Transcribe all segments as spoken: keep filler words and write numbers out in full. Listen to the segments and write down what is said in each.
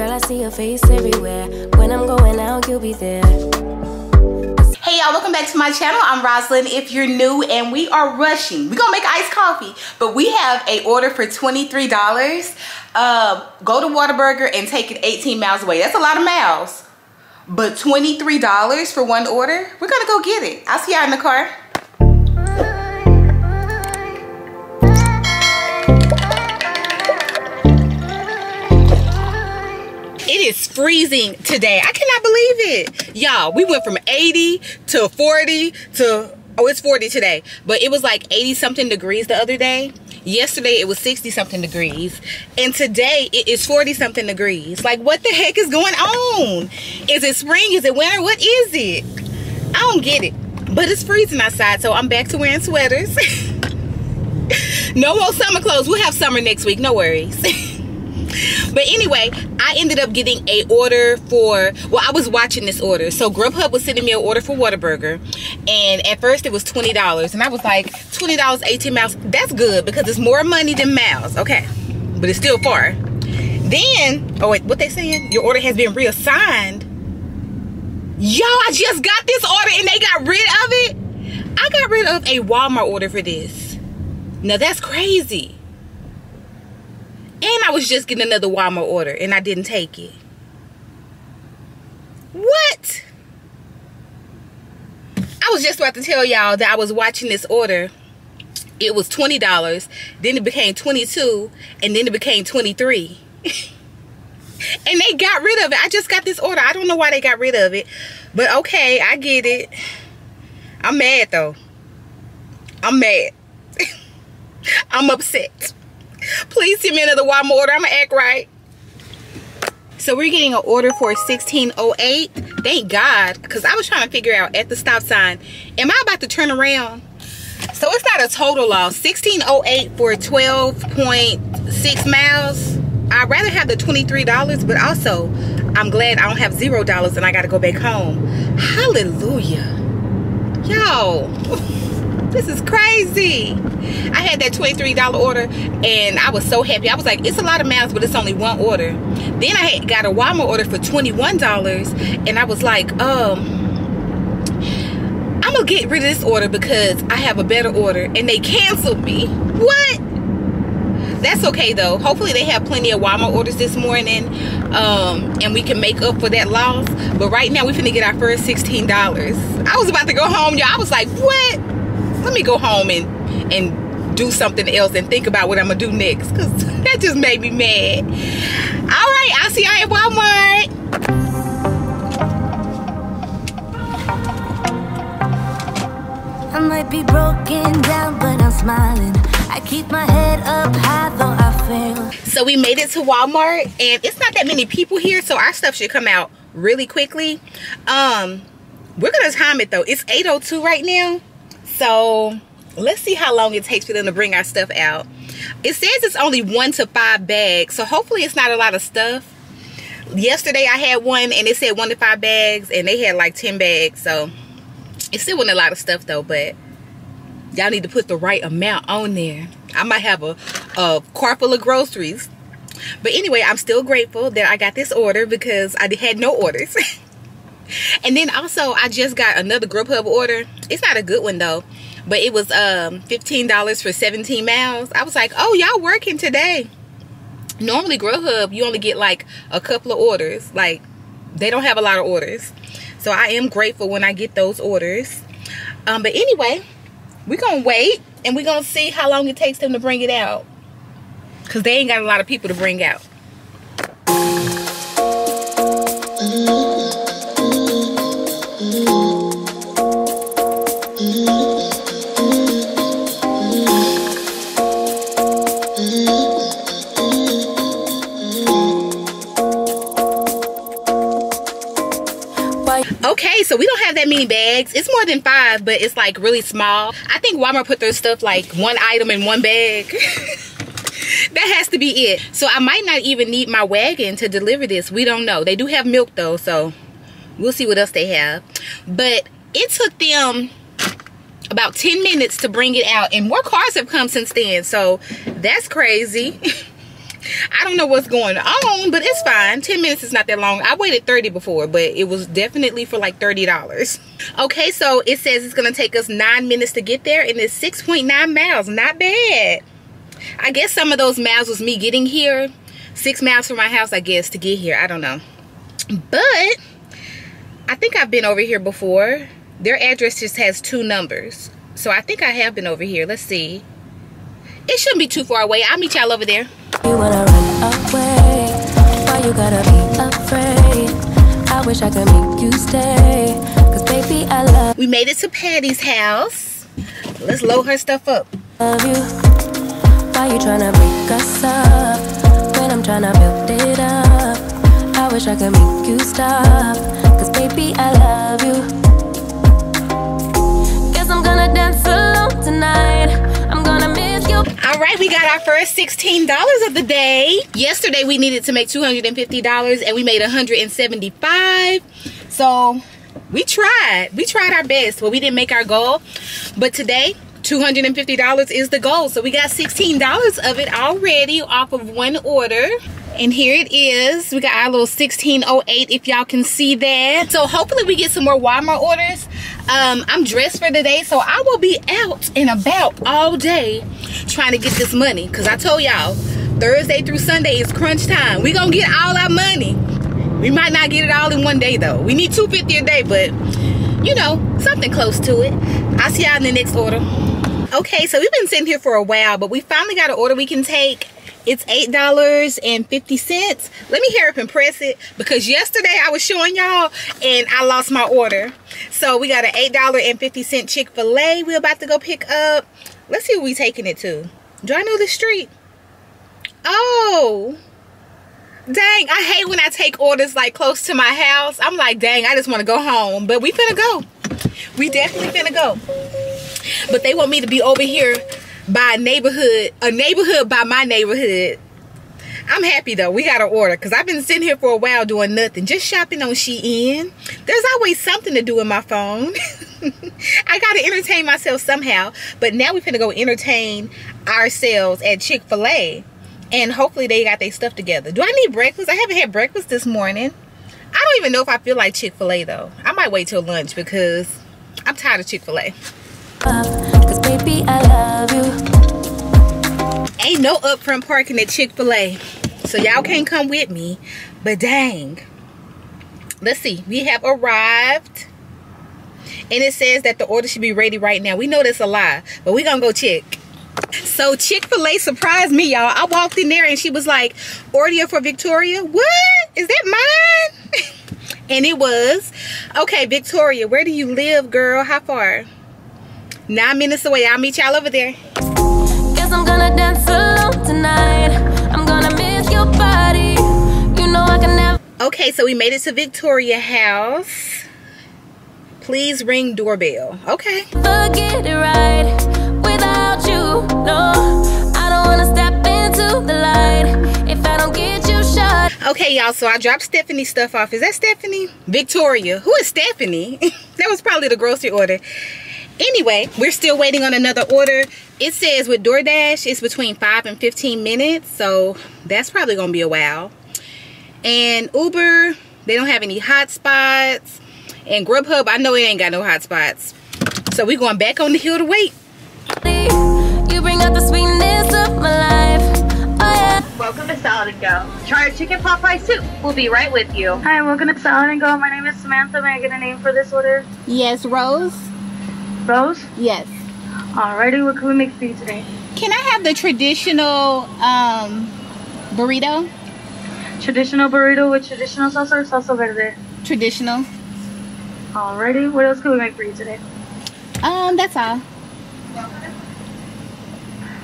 Girl, I see your face everywhere. When I'm going out, you'll be there. Hey y'all, welcome back to my channel. I'm Rosalind if you're new, and we are rushing. We're gonna make iced coffee, but we have a order for twenty-three dollars. Uh, go to Whataburger and take it eighteen miles away. That's a lot of miles. But twenty-three dollars for one order? We're gonna go get it. I'll see y'all in the car. It is freezing today. I cannot believe it. Y'all, we went from eighty to forty to, oh, it's forty today. But it was like eighty something degrees the other day. Yesterday it was sixty something degrees. And today it is forty something degrees. Like, what the heck is going on? Is it spring? Is it winter? What is it? I don't get it. But it's freezing outside, so I'm back to wearing sweaters. No more summer clothes. We'll have summer next week. No worries. But anyway, I ended up getting a order for, well, I was watching this order. So Grubhub was sending me an order for Whataburger, and at first it was twenty dollars. And I was like, twenty dollars, eighteen miles, that's good because it's more money than miles, okay. But it's still far. Then, oh wait, what they saying? Your order has been reassigned. Yo, I just got this order and they got rid of it. I got rid of a Walmart order for this. Now that's crazy. And I was just getting another Walmart order and I didn't take it. What? I was just about to tell y'all that I was watching this order. It was twenty dollars, then it became twenty-two dollars, and then it became twenty-three dollars. And they got rid of it. I just got this order. I don't know why they got rid of it, but okay, I get it. I'm mad though. I'm mad. I'm upset. Please send me another Walmart order. I'm gonna act right. So we're getting an order for sixteen oh eight. Thank God, because I was trying to figure out at the stop sign, am I about to turn around? So it's not a total loss. sixteen oh eight for twelve point six miles. I'd rather have the twenty-three dollars, but also I'm glad I don't have zero dollars and I gotta go back home. Hallelujah. Yo. This is crazy. I had that twenty-three dollar order and I was so happy. I was like, it's a lot of miles, but it's only one order. Then I had got a Walmart order for twenty-one dollars and I was like, um, I'm gonna get rid of this order because I have a better order, and they canceled me. What? That's okay though. Hopefully they have plenty of Walmart orders this morning, um, and we can make up for that loss. But right now we finna get our first sixteen dollars. I was about to go home, y'all. I was like, what? Let me go home and, and do something else and think about what I'm gonna do next, because that just made me mad. All right, I'll see y'all at Walmart. I might be broken down, but I'm smiling. I keep my head up high though I fail. So we made it to Walmart, and it's not that many people here, so our stuff should come out really quickly. Um, we're gonna time it though. It's eight oh two right now. So let's see how long it takes for them to bring our stuff out. It says it's only one to five bags, so hopefully it's not a lot of stuff. Yesterday I had one and it said one to five bags and they had like ten bags. So it still wasn't a lot of stuff though, but y'all need to put the right amount on there. I might have a, a car full of groceries. But anyway, I'm still grateful that I got this order because I had no orders. And then also I just got another Grubhub order. It's not a good one though, but it was um fifteen dollars for seventeen miles. I was like, oh, y'all working today. Normally Grubhub, you only get like a couple of orders. Like, they don't have a lot of orders. So I am grateful when I get those orders. Um, but anyway, we're gonna wait and we're gonna see how long it takes them to bring it out, because they ain't got a lot of people to bring out. Okay, so we don't have that many bags. It's more than five, but it's like really small. I think Walmart put their stuff like one item in one bag. That has to be it. So I might not even need my wagon to deliver this. We don't know. They do have milk though, so we'll see what else they have. But it took them about ten minutes to bring it out, and more cars have come since then, so that's crazy. I don't know what's going on, but it's fine. ten minutes is not that long. I waited thirty before, but it was definitely for like thirty dollars. Okay, so it says it's gonna take us nine minutes to get there, and it's six point nine miles. Not bad. I guess some of those miles was me getting here. Six miles from my house, I guess, to get here. I don't know. But I think I've been over here before. Their address just has two numbers. So I think I have been over here. Let's see. It shouldn't be too far away. I'll meet y'all over there. You wanna run away, why you gotta be afraid? I wish I could make you stay, cause baby I love. We made it to Patty's house. Let's load her stuff up. Love you. Why you tryna break us up when I'm tryna build it up? I wish I could make you stop, cause baby I love you. Guess I'm gonna dance alone tonight. All right, we got our first sixteen dollars of the day. Yesterday we needed to make two hundred fifty dollars and we made one hundred seventy-five dollars. So we tried. We tried our best. Well, we didn't make our goal, but today two hundred fifty dollars is the goal. So we got sixteen dollars of it already off of one order. And here it is. We got our little sixteen oh eight, if y'all can see that. So hopefully we get some more Walmart orders. Um, I'm dressed for the day, so I will be out and about all day trying to get this money. Because I told y'all, Thursday through Sunday is crunch time. We're going to get all our money. We might not get it all in one day, though. We need two hundred fifty dollars a day, but, you know, something close to it. I'll see y'all in the next order. Okay, so we've been sitting here for a while, but we finally got an order we can take. It's eight dollars and fifty cents. Let me hurry up and press it, because yesterday I was showing y'all and I lost my order. So we got an eight dollars and fifty cents Chick-fil-A we're about to go pick up. Let's see who we taking it to. Do I know the street? Oh. Dang, I hate when I take orders like close to my house. I'm like, dang, I just want to go home. But we finna go. We definitely finna go. But they want me to be over here by neighborhood, a neighborhood by my neighborhood. I'm happy though, we got an order, because I've been sitting here for a while doing nothing, just shopping on Shein. There's always something to do in my phone. I gotta entertain myself somehow, but now we're gonna go entertain ourselves at Chick-fil-A, and hopefully they got their stuff together. Do I need breakfast? I haven't had breakfast this morning. I don't even know if I feel like Chick-fil-A though. I might wait till lunch, because I'm tired of Chick-fil-A. Cause baby, I love you. Ain't no upfront parking at Chick-fil-A, so y'all can't come with me. But dang, let's see. We have arrived, and it says that the order should be ready right now. We know that's a lie, but we gonna go check. So Chick-fil-A surprised me, y'all. I walked in there and she was like, "Order for Victoria." What? Is that mine? And it was. Okay, Victoria, where do you live, girl? How far? Nine minutes away. I'll meet y'all over there. Guess I'm gonna dance alone tonight. I'm gonna miss your body. You know I can never. Okay, so we made it to Victoria house. Please ring doorbell. Okay. Forget it right without you. No, I don't wanna step into the light if I don't get you shot. Okay, y'all. So I dropped Stephanie's stuff off. Is that Stephanie? Victoria. Who is Stephanie? That was probably the grocery order. Anyway, we're still waiting on another order. It says with DoorDash, it's between five and fifteen minutes. So that's probably going to be a while. And Uber, they don't have any hotspots. And Grubhub, I know it ain't got no hotspots. So we're going back on the hill to wait. You bring out the sweetness of my life. Oh, yeah. Welcome to Salad and Go. Try our chicken pot pie soup. We'll be right with you. Hi, welcome to Salad and Go. My name is Samantha. May I get a name for this order? Yes, Rose. Rose? Yes. Alrighty, what can we make for you today? Can I have the traditional um, burrito? Traditional burrito with traditional salsa or salsa verde? Traditional. Alrighty, what else can we make for you today? Um, that's all.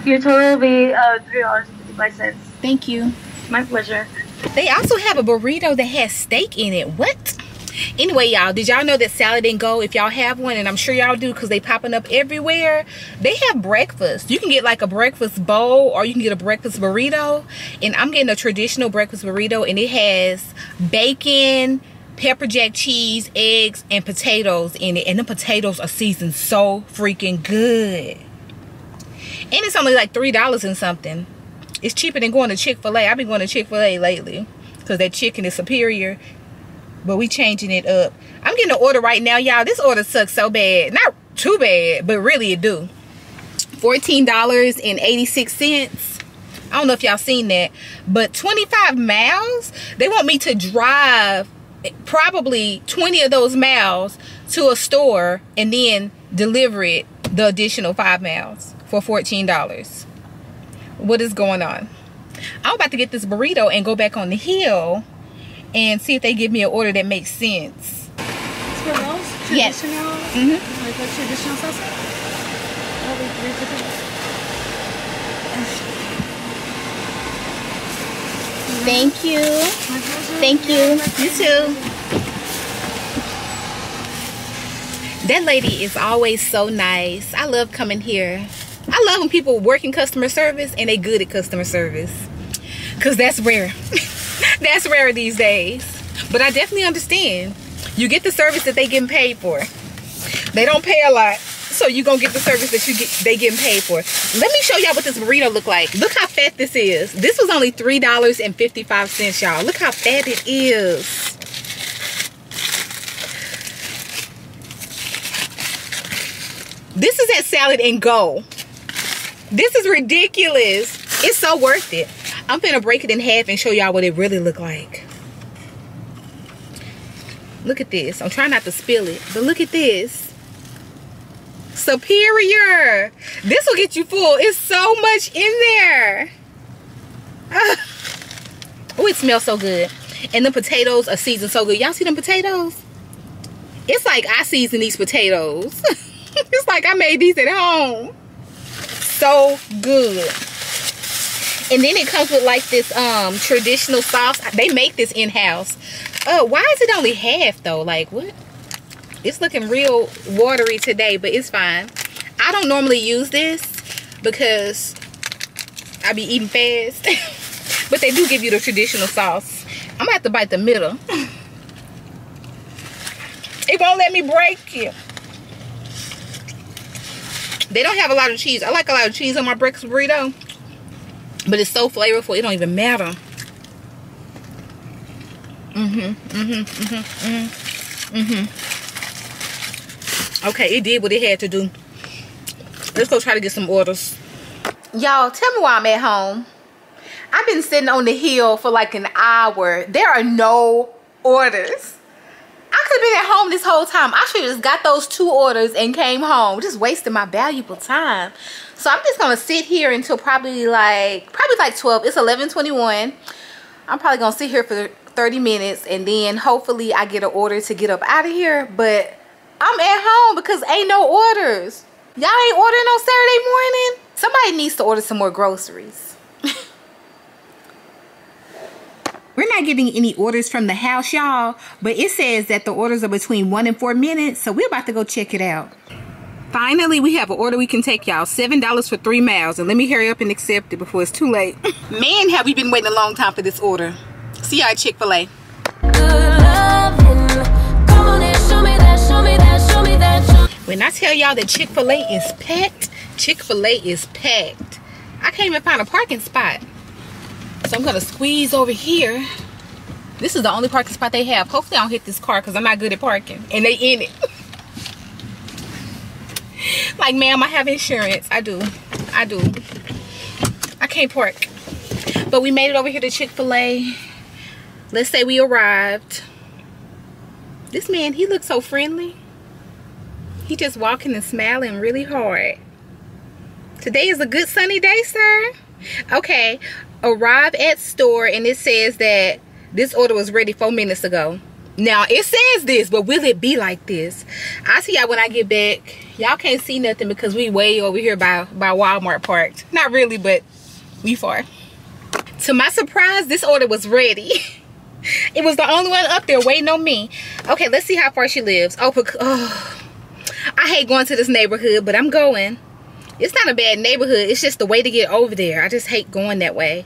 Your total will be uh, three dollars and fifty-five cents. Thank you. My pleasure. They also have a burrito that has steak in it. What? Anyway, y'all, did y'all know that Salad and Go, if y'all have one, and I'm sure y'all do because they popping up everywhere, they have breakfast. You can get like a breakfast bowl, or you can get a breakfast burrito. And I'm getting a traditional breakfast burrito, and it has bacon, pepper jack cheese, eggs, and potatoes in it. And the potatoes are seasoned so freaking good. And it's only like three dollars and something. It's cheaper than going to Chick-fil-A. I've been going to Chick-fil-A lately because that chicken is superior. But we changing it up. I'm getting an order right now, y'all. This order sucks so bad. Not too bad, but really it do. fourteen dollars and eighty-six cents. I don't know if y'all seen that. But twenty-five miles? They want me to drive probably twenty of those miles to a store and then deliver it the additional five miles for fourteen dollars. What is going on? I'm about to get this burrito and go back on the hill and see if they give me an order that makes sense. Spirals? Traditional? Yes. Mm-hmm. Like a traditional salsa? Thank you. Thank you. You too. That lady is always so nice. I love coming here. I love when people work in customer service and they good at customer service. Because that's rare. That's rare these days. But I definitely understand. You get the service that they getting paid for. They don't pay a lot, so you gonna get the service that you get they getting paid for. Let me show y'all what this burrito look like. Look how fat this is. This was only three dollars and fifty-five cents, y'all. Look how fat it is. This is at Salad and Go. This is ridiculous. It's so worth it. I'm finna break it in half and show y'all what it really look like. Look at this. I'm trying not to spill it, but look at this. Superior. This will get you full. It's so much in there. Uh, oh, it smells so good. And the potatoes are seasoned so good. Y'all see them potatoes? It's like I season these potatoes. It's like I made these at home. So good. And then it comes with like this um, traditional sauce. They make this in-house. Oh, uh, why is it only half though? Like what? It's looking real watery today, but it's fine. I don't normally use this because I be eating fast. But they do give you the traditional sauce. I'm gonna have to bite the middle. It won't let me break it. They don't have a lot of cheese. I like a lot of cheese on my breakfast burrito. But it's so flavorful, it don't even matter. Mm-hmm, mm-hmm, mm-hmm, mm-hmm, mm-hmm. Okay, it did what it had to do. Let's go try to get some orders. Y'all, tell me why I'm at home. I've been sitting on the hill for like an hour. There are no orders. I could have been at home this whole time. I should have just got those two orders and came home. Just wasting my valuable time. So I'm just gonna sit here until probably like probably like twelve. It's eleven twenty-one. I'm probably gonna sit here for thirty minutes and then hopefully I get an order to get up out of here. But I'm at home because ain't no orders. Y'all ain't ordering on Saturday morning. Somebody needs to order some more groceries. We're not getting any orders from the house, y'all, but it says that the orders are between one and four minutes, so we're about to go check it out. Finally, we have an order we can take, y'all. seven dollars for three miles, and let me hurry up and accept it before it's too late. Man, have we been waiting a long time for this order. See y'all at Chick-fil-A. When I tell y'all that Chick-fil-A is packed, Chick-fil-A is packed. I can't even find a parking spot. So I'm gonna squeeze over here. This is the only parking spot they have. Hopefully I don't hit this car because I'm not good at parking. And they in it. Like, ma'am, I have insurance. I do. I do. I can't park. But we made it over here to Chick-fil-A. Let's say we arrived. This man, he looks so friendly. He just walking and smiling really hard. Today is a good sunny day, sir. Okay. Arrive at store, and it says that this order was ready four minutes ago. Now it says this, but will it be like this? I see y'all when I get back. Y'all can't see nothing because we way over here by by Walmart parked. Not really, but we far. To my surprise, this order was ready. It was the only one up there waiting on me. Okay, let's see how far she lives. Oh, oh, I hate going to this neighborhood, but I'm going. It's not a bad neighborhood. It's just the way to get over there. I just hate going that way.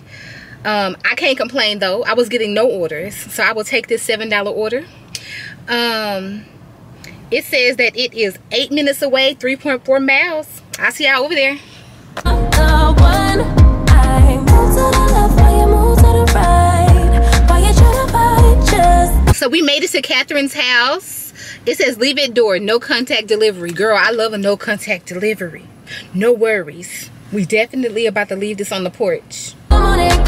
Um, I can't complain, though. I was getting no orders. So I will take this seven dollar order. Um, it says that it is eight minutes away, three point four miles. I'll see y'all over there. So we made it to Catherine's house. It says leave at door, no contact delivery. Girl, I love a no contact delivery. No worries. We definitely about to leave this on the porch. Alright,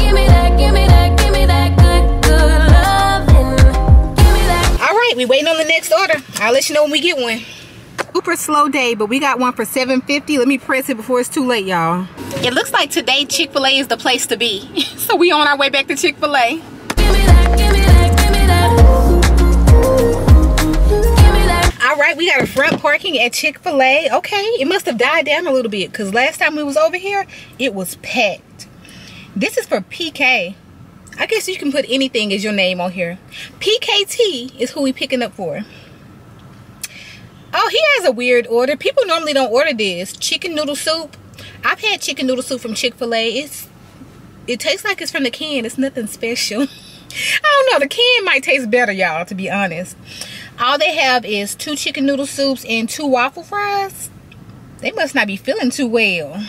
we waiting on the next order. I'll let you know when we get one. Super slow day, but we got one for seven fifty. Let me press it before it's too late, y'all. It looks like today Chick-fil-A is the place to be. So we on our way back to Chick-fil-A. Alright, we got a front parking at Chick-fil-A. Okay, it must have died down a little bit because last time we was over here, it was packed. This is for P K. I guess you can put anything as your name on here. P K T is who we picking up for. Oh, he has a weird order. People normally don't order this. Chicken noodle soup. I've had chicken noodle soup from Chick-fil-A. It's, it tastes like it's from the can. It's nothing special. I don't know. The can might taste better, y'all, to be honest. All they have is two chicken noodle soups and two waffle fries. They must not be feeling too well.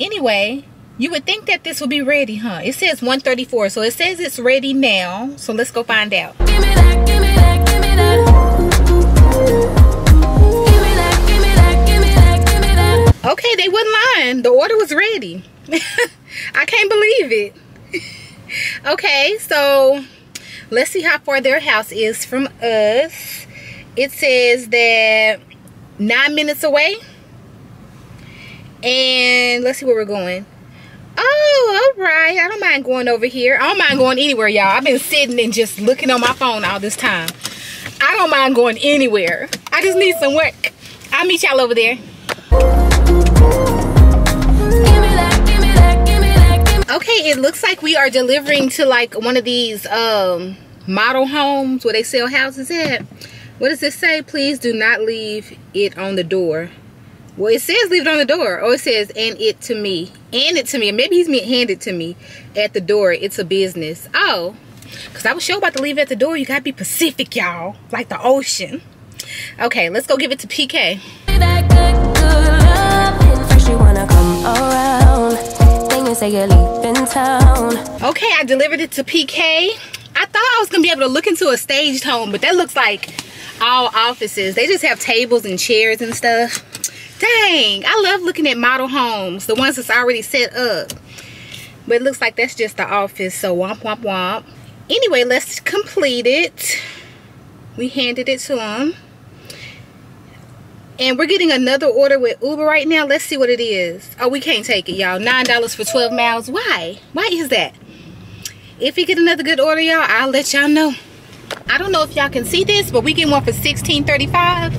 Anyway, you would think that this would be ready, huh? It says one thirty-four, so it says it's ready now. So let's go find out. Give me that, give me that, give me that. Okay, they wasn't lying. The order was ready. I can't believe it. Okay, so let's see how far their house is from us. It says that nine minutes away. And let's see where we're going. Oh, all right. I don't mind going over here. I don't mind going anywhere, y'all. I've been sitting and just looking on my phone all this time. I don't mind going anywhere. I just need some work. I'll meet y'all over there. Okay, it looks like we are delivering to like one of these um model homes where they sell houses at. What does this say? Please do not leave it on the door. Well, it says leave it on the door. Oh, it says and it to me. And it to me. Maybe he's meant handed to me at the door. It's a business. Oh, because I was sure about to leave it at the door. You got to be Pacific, y'all. Like the ocean. Okay, let's go give it to P K. First you wanna come around. Say you're leaving town. Okay, I delivered it to P K. I thought I was gonna be able to look into a staged home, but that looks like all offices. They just have tables and chairs and stuff. Dang, I love looking at model homes, the ones that's already set up. But it looks like that's just the office, so womp womp womp. Anyway, let's complete it. We handed it to them. And we're getting another order with Uber right now. Let's see what it is. Oh, we can't take it, y'all. nine dollars for twelve miles. Why? Why is that? If we get another good order, y'all, I'll let y'all know. I don't know if y'all can see this, but we get one for sixteen thirty-five.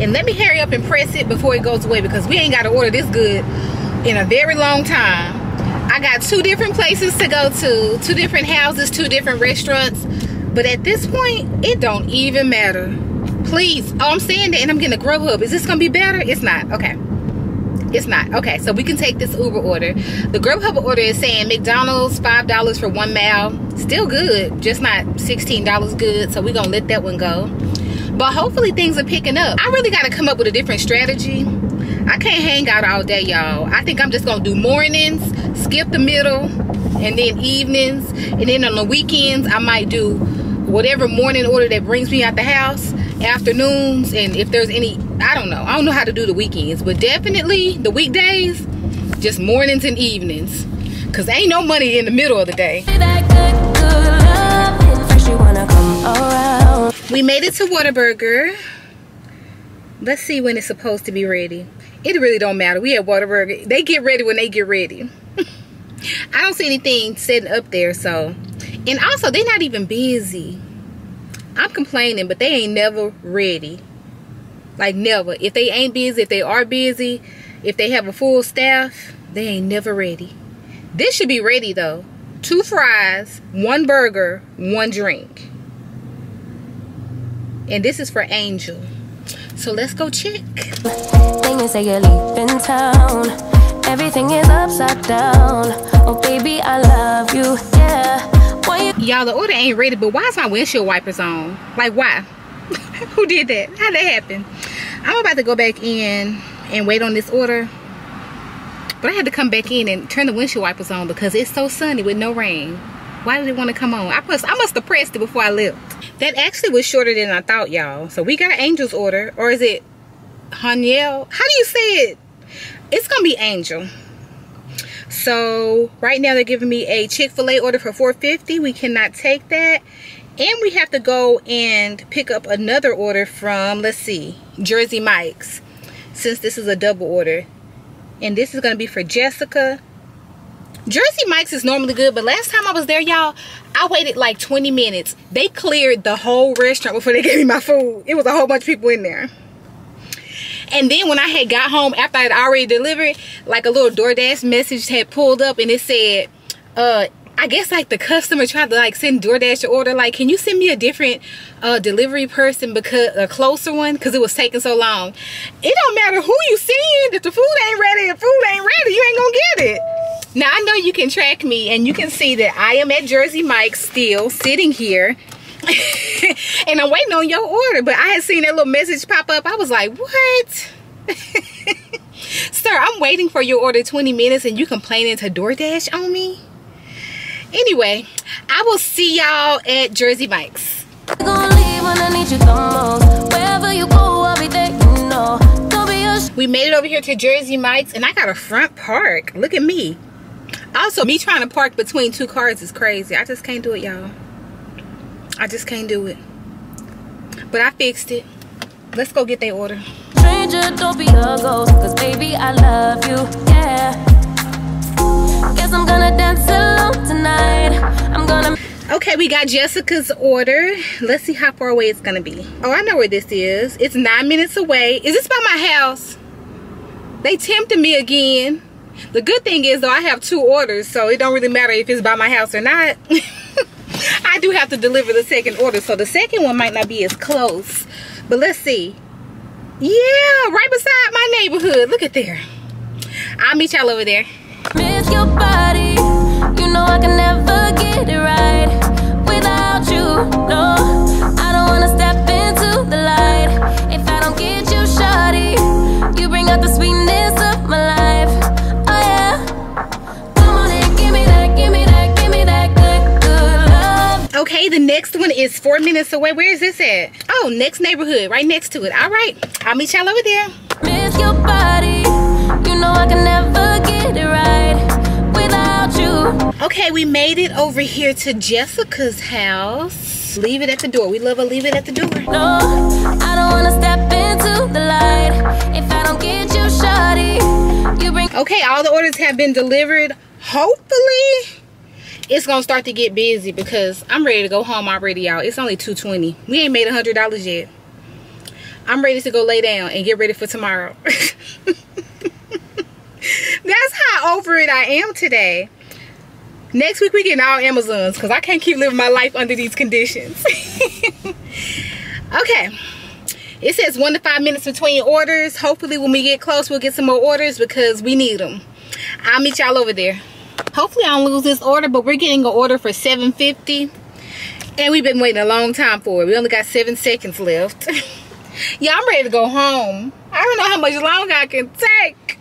And let me hurry up and press it before it goes away because we ain't got to order this good in a very long time. I got two different places to go to, two different houses, two different restaurants. But at this point, it don't even matter. Please. Oh, I'm saying that and I'm getting a Grubhub. Is this going to be better? It's not. Okay. It's not. Okay, so we can take this Uber order. The Grubhub order is saying McDonald's, five dollars for one mile. Still good. Just not sixteen dollars good. So we're going to let that one go. But hopefully things are picking up. I really got to come up with a different strategy. I can't hang out all day, y'all. I think I'm just going to do mornings, skip the middle, and then evenings. And then on the weekends, I might do whatever morning order that brings me out the house. Afternoons, and if there's any, I don't know. I don't know how to do the weekends, but definitely the weekdays, just mornings and evenings, because ain't no money in the middle of the day. We made it to Whataburger. Let's see when it's supposed to be ready. It really don't matter. We at Whataburger. They get ready when they get ready. I don't see anything sitting up there, so. And also, they're not even busy. I'm complaining, but they ain't never ready. Like never. If they ain't busy, if they are busy, if they have a full staff, they ain't never ready. This should be ready though. Two fries, one burger, one drink. And this is for Angel. So let's go check. Things that you're leaving town. Everything is upside down. Oh baby, I love you. Yeah. Y'all, the order ain't ready, but why is my windshield wipers on? Like, why? Who did that? How'd that happen? I'm about to go back in and wait on this order. But I had to come back in and turn the windshield wipers on because it's so sunny with no rain. Why did it want to come on? I must, I must have pressed it before I left. That actually was shorter than I thought, y'all. So we got Angel's order. Or is it Haniel? How do you say it? It's going to be Angel. So right now they're giving me a Chick-fil-A order for four fifty. We cannot take that. And we have to go and pick up another order from, let's see, Jersey Mike's. Since this is a double order. And this is going to be for Jessica. Jersey Mike's is normally good, but last time I was there, y'all, I waited like twenty minutes. They cleared the whole restaurant before they gave me my food. It was a whole bunch of people in there. And then when I had got home, after I had already delivered, like a little DoorDash message had pulled up and it said, uh, I guess like the customer tried to like send DoorDash your order, like, can you send me a different uh, delivery person, because a closer one, because it was taking so long. It don't matter who you send, if the food ain't ready, the food ain't ready, you ain't gonna get it. Now I know you can track me and you can see that I am at Jersey Mike's still sitting here. And I'm waiting on your order, but I had seen that little message pop up. I was like, what? Sir, I'm waiting for your order twenty minutes and you complaining to DoorDash on me? Anyway, I will see y'all at Jersey Mike's. We made it over here to Jersey Mike's and I got a front park. Look at me. Also, me trying to park between two cars is crazy. I just can't do it, y'all. I just can't do it. But I fixed it. Let's go get their order. Stranger, don't be a ghost, cause baby, I love you, yeah. Guess I'm gonna dance alone tonight. I'm gonna... Okay, we got Jessica's order. Let's see how far away it's gonna be. Oh, I know where this is. It's nine minutes away. Is this by my house? They tempted me again. The good thing is, though, I have two orders, so it don't really matter if it's by my house or not. I do have to deliver the second order, so the second one might not be as close, but let's see. Yeah, right beside my neighborhood. Look at there. I'll meet y'all over there. Miss your body. You know I can never get it right without you. No, I don't want to step into the light if I don't get you, shawty. You bring out the sweetness of my life. Oh yeah, come on and give me that, give me that, give me that good, good. Okay, the next one is four minutes away. Where is this at? Oh, next neighborhood, right next to it. All right, I'll meet y'all over there. Miss your body. You know I can never get it right without you. Okay, we made it over here to Jessica's house. Leave it at the door. We love a leave it at the door. No, I don't want to step into the light if I don't get you, shawty. You bring... Okay, all the orders have been delivered. Hopefully... it's gonna start to get busy because I'm ready to go home already, y'all. It's only two twenty. We ain't made a hundred dollars yet. I'm ready to go lay down and get ready for tomorrow. That's how over it I am today. Next week we getting all Amazons because I can't keep living my life under these conditions. Okay. It says one to five minutes between orders. Hopefully when we get close, we'll get some more orders because we need them. I'll meet y'all over there. Hopefully I don't lose this order, but we're getting an order for seven fifty, and we've been waiting a long time for it. We only got seven seconds left. Yeah, I'm ready to go home. I don't know how much longer I can take.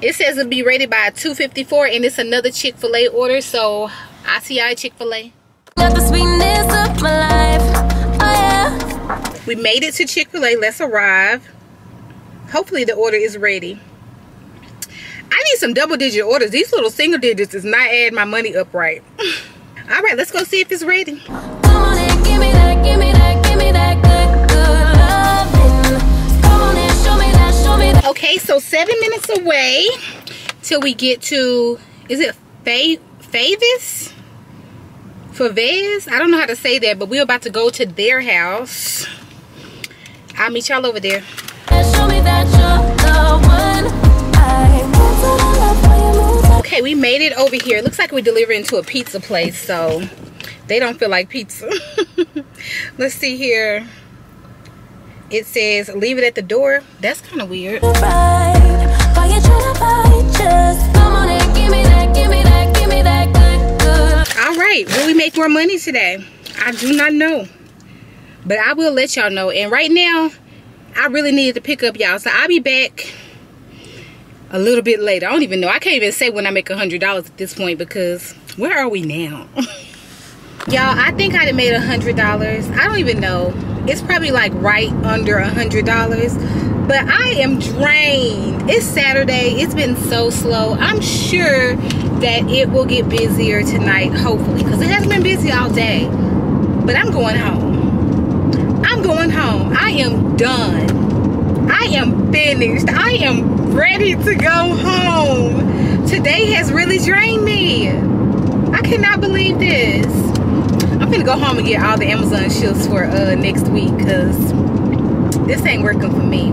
It says it'll be rated by two fifty-four, and it's another Chick-fil-A order, so I'll see y'all at Chick-fil-A. Got the sweetness of my life. Oh, yeah. We made it to Chick-fil-A. Let's arrive. Hopefully the order is ready. I need some double digit orders. These little single digits does not add my money up right. All right, let's go see if it's ready. Come on and give me that, give me that, give me that good, good loving. Come on and show me that, show me that. Okay, so seven minutes away till we get to, is it Favis? Favez? I don't know how to say that, but we're about to go to their house. I'll meet y'all over there. Show me that you're the one. Okay, we made it over here. It looks like we delivered into a pizza place, so they don't feel like pizza. Let's see here. It says leave it at the door. That's kind of weird. All right, will we make more money today? I do not know, but I will let y'all know. And right now, I really needed to pick up y'all, so I'll be back a little bit later. I don't even know. I can't even say when I make a hundred dollars at this point because where are we now? Y'all, I think I'd have made a hundred dollars. I don't even know. It's probably like right under a hundred dollars, but I am drained. It's Saturday. It's been so slow. I'm sure that it will get busier tonight, hopefully, because it hasn't been busy all day. But I'm going home. I'm going home. I am done. I am finished. I am ready to go home. Today has really drained me. I cannot believe this. I'm gonna go home and get all the Amazon shifts for uh, next week, because this ain't working for me.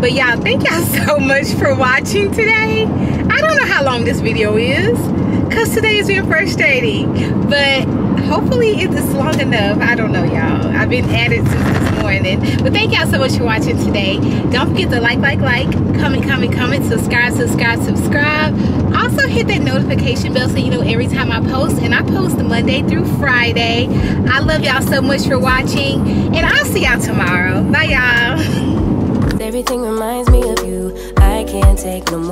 But y'all, thank y'all so much for watching today. I don't know how long this video is, because today has been frustrating. But hopefully it's long enough. I don't know, y'all. I've been at it since this morning. But thank y'all so much for watching today. Don't forget to like, like, like, comment, comment, comment, subscribe, subscribe, subscribe. Also hit that notification bell so you know every time I post. And I post Monday through Friday. I love y'all so much for watching. And I'll see y'all tomorrow. Bye, y'all. Everything reminds me of you. I can't take no more.